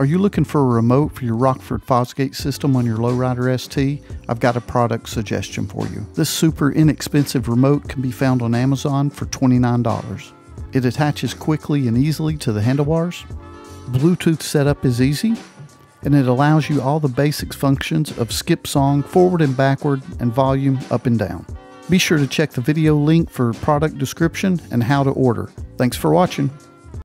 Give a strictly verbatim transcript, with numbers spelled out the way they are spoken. Are you looking for a remote for your Rockford Fosgate system on your Lowrider S T? I've got a product suggestion for you. This super inexpensive remote can be found on Amazon for twenty-nine dollars. It attaches quickly and easily to the handlebars. Bluetooth setup is easy, and it allows you all the basics functions of skip song, forward and backward, and volume up and down. Be sure to check the video link for product description and how to order. Thanks for watching.